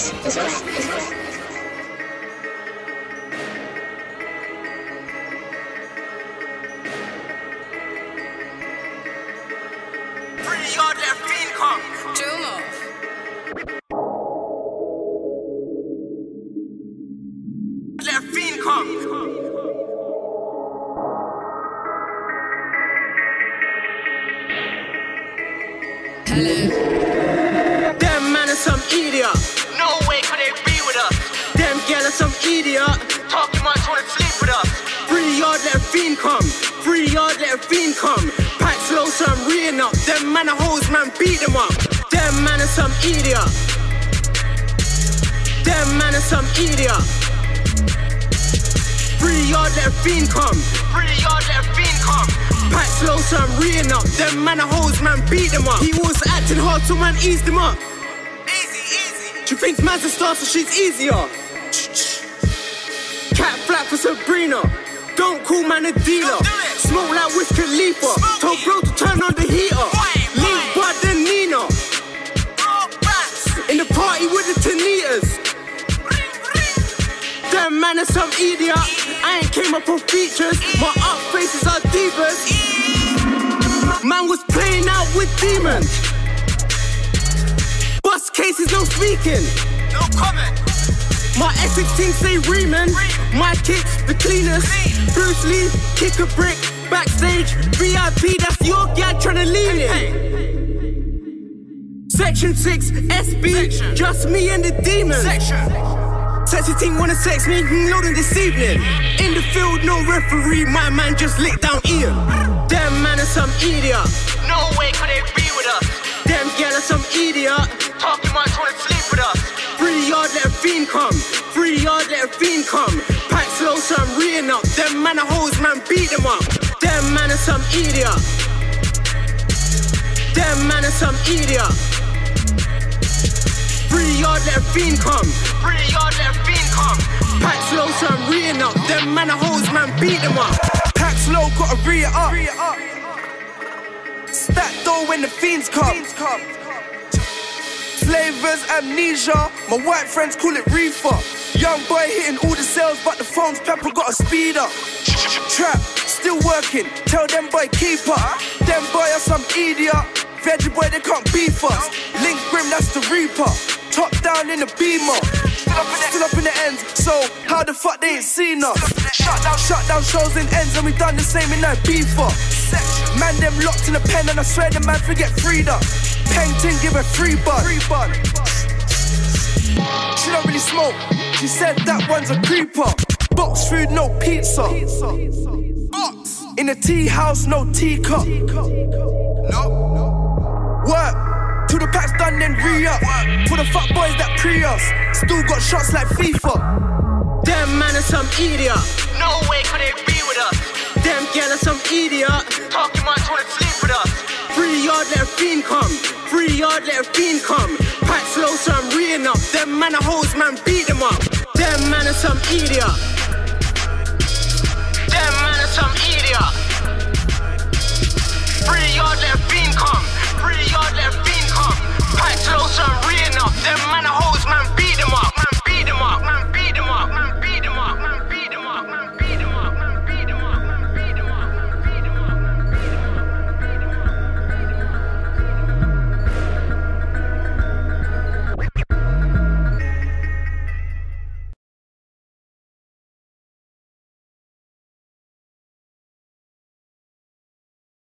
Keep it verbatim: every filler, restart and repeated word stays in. This this this this ease them up. Easy, easy. She thinks man's a star, so she's easier. Cat flap for Sabrina. Don't call man a dealer. Smoke like Wiz Khalifa. Smoke Told it. Bro to turn on the heater. Boy, Link Bud and Nina. In the party with the Tanitas. Them man is some idiot. E I ain't came up for features. E My up faces are divas. E Man was playing out with demons. Bust cases, no speaking. No comment. My Essex team say Reeman. My kicks, the cleaners. Clean. Bruce Lee, kick a brick. Backstage, V I P, that's your guy tryna lean it. Hey, hey. Section six, S B, Section. Just me and the demons. Section. Sexy team wanna sex me, loading this evening. In the field, no referee, my man just licked down Ian. Damn man is some idiot. No way could they be with us. Them gal are some idiot. Talking much wanna sleep with us. Free yard, let a fiend come. Free yard, let a fiend come. Pack slow, so I'm reading up. Them man are hoes, man, beat them up. Them man are some idiot. Them man are some idiot. Free yard, let a fiend come. Free yard, let a fiend come. Pack slow, so I'm reading up. Them man are hoes, man, beat them up. Pack slow, gotta rear up. Rear up. That door when the fiends come. Fiends come. Flavors, amnesia. My white friends call it reefer. Young boy hitting all the cells, but the phone's pepper got a speed up. Trap, still working. Tell them boy keep up. Them boy are some idiot. Veggie boy, they can't beef us. Link Grim, that's the reaper. Top down in the beamer. Still up in the, still up in the ends. So how the fuck they ain't seen us? Shut down, shut down shows in ends, and we done the same in that beefer. Man, them locked in a pen, and I swear the man forget freedom. Painting, give her free bud. She don't really smoke. She said that one's a creeper. Box food, no pizza. Box in a tea house, no teacup. No. Work till the pack's done, then re-up. For the fuck boys that pre us, still got shots like FIFA. Them man is some idiot. No way could they be with us. Them gal are some idiot. Talking much wanna sleep with us. Free yard, let a fiend come. Free yard, let a fiend come. Pack slow, so I'm reeing up. Them man are hoes, man, beat them up. Them man are some idiot. Them man are some idiot. Free yard, let a fiend come. Free yard, let a fiend come. Pack slow, so I'm reeing up. Them man are hoes.